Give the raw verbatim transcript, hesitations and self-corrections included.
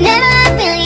never feel you.